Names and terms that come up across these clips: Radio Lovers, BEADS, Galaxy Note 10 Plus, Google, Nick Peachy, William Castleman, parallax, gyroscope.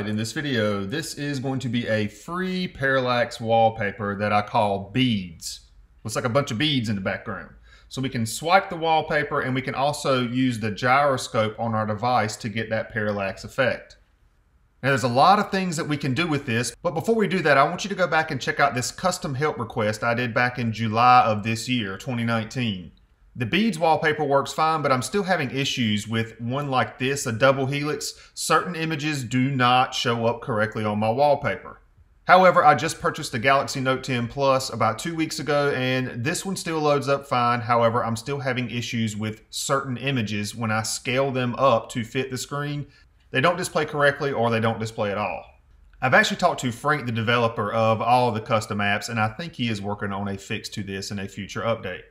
aside, in this video, this is going to be a free parallax wallpaper that I call beads. Looks like a bunch of beads in the background. So we can swipe the wallpaper and we can also use the gyroscope on our device to get that parallax effect. Now there's a lot of things that we can do with this, but before we do that, I want you to go back and check out this custom help request I did back in July of this year, 2019. The beads wallpaper works fine, but I'm still having issues with one like this, a double helix. Certain images do not show up correctly on my wallpaper. However, I just purchased the Galaxy Note 10 Plus about 2 weeks ago, and this one still loads up fine. However, I'm still having issues with certain images when I scale them up to fit the screen. They don't display correctly or they don't display at all. I've actually talked to Frank, the developer of all the custom apps, and I think he is working on a fix to this in a future update.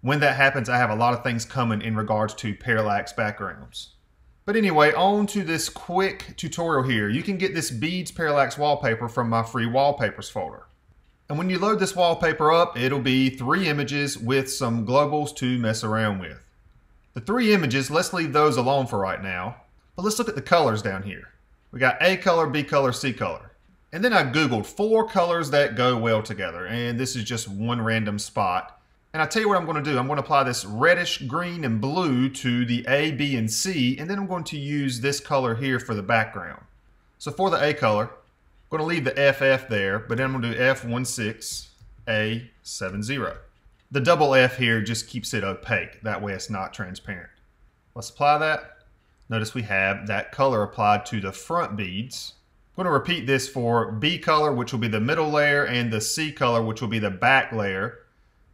When that happens, I have a lot of things coming in regards to parallax backgrounds. But anyway, on to this quick tutorial here. You can get this beads parallax wallpaper from my free wallpapers folder. And when you load this wallpaper up, it'll be 3 images with some globals to mess around with. The 3 images, let's leave those alone for right now. But let's look at the colors down here. We got A color, B color, C color. And then I Googled 4 colors that go well together. And this is just one random spot. And I tell you what I'm going to do. I'm going to apply this reddish, green, and blue to the A, B, and C, and then I'm going to use this color here for the background. So for the A color, I'm going to leave the FF there, but then I'm going to do F16A70. The double F here just keeps it opaque. That way it's not transparent. Let's apply that. Notice we have that color applied to the front beads. I'm going to repeat this for B color, which will be the middle layer, and the C color, which will be the back layer.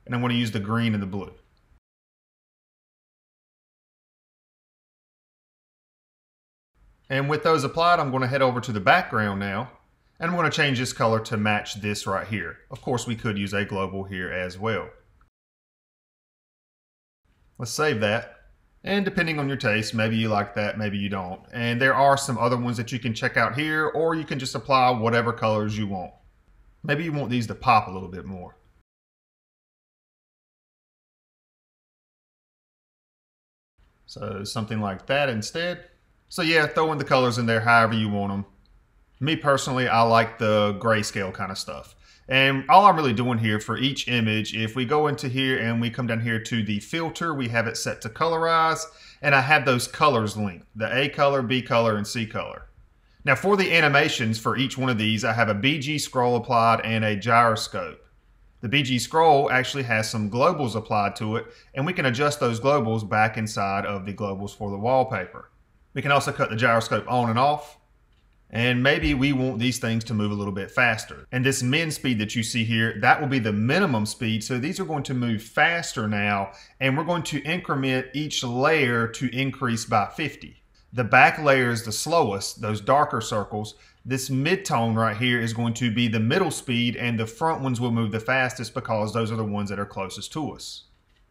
And I'm going to use the green and the blue. And with those applied, I'm going to head over to the background now, and I'm going to change this color to match this right here. Of course, we could use a global here as well. Let's save that. And depending on your taste, maybe you like that, maybe you don't. And there are some other ones that you can check out here, or you can just apply whatever colors you want. Maybe you want these to pop a little bit more. So something like that instead. So yeah, throw in the colors in there however you want them. Me personally, I like the grayscale kind of stuff. And all I'm really doing here for each image, if we go into here and we come down here to the filter, we have it set to colorize, and I have those colors linked, the A color, B color, and C color. Now for the animations for each one of these, I have a BG scroll applied and a gyroscope. The BG scroll actually has some globals applied to it, and we can adjust those globals back inside of the globals for the wallpaper. We can also cut the gyroscope on and off, and maybe we want these things to move a little bit faster. And this min speed that you see here, that will be the minimum speed, so these are going to move faster now, and we're going to increment each layer to increase by 50. The back layer is the slowest, those darker circles. This mid-tone right here is going to be the middle speed, and the front ones will move the fastest because those are the ones that are closest to us.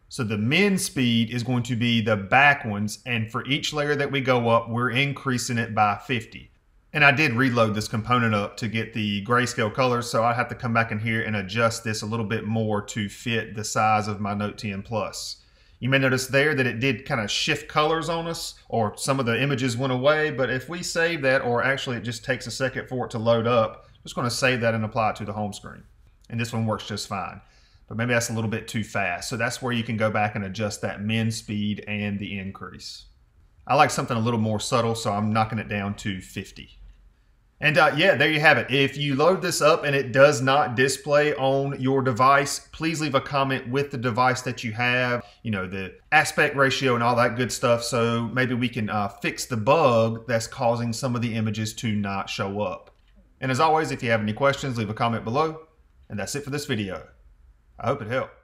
So the min speed is going to be the back ones, and for each layer that we go up, we're increasing it by 50. And I did reload this component up to get the grayscale colors, so I have to come back in here and adjust this a little bit more to fit the size of my Note 10 Plus. You may notice there that it did kind of shift colors on us, or some of the images went away, but if we save that, or actually it just takes a second for it to load up, I'm just going to save that and apply it to the home screen. And this one works just fine. But maybe that's a little bit too fast. So that's where you can go back and adjust that min speed and the increase. I like something a little more subtle, so I'm knocking it down to 50. And yeah, there you have it. If you load this up and it does not display on your device, please leave a comment with the device that you have, you know, the aspect ratio and all that good stuff. So maybe we can fix the bug that's causing some of the images to not show up. And as always, if you have any questions, leave a comment below. And that's it for this video. I hope it helped.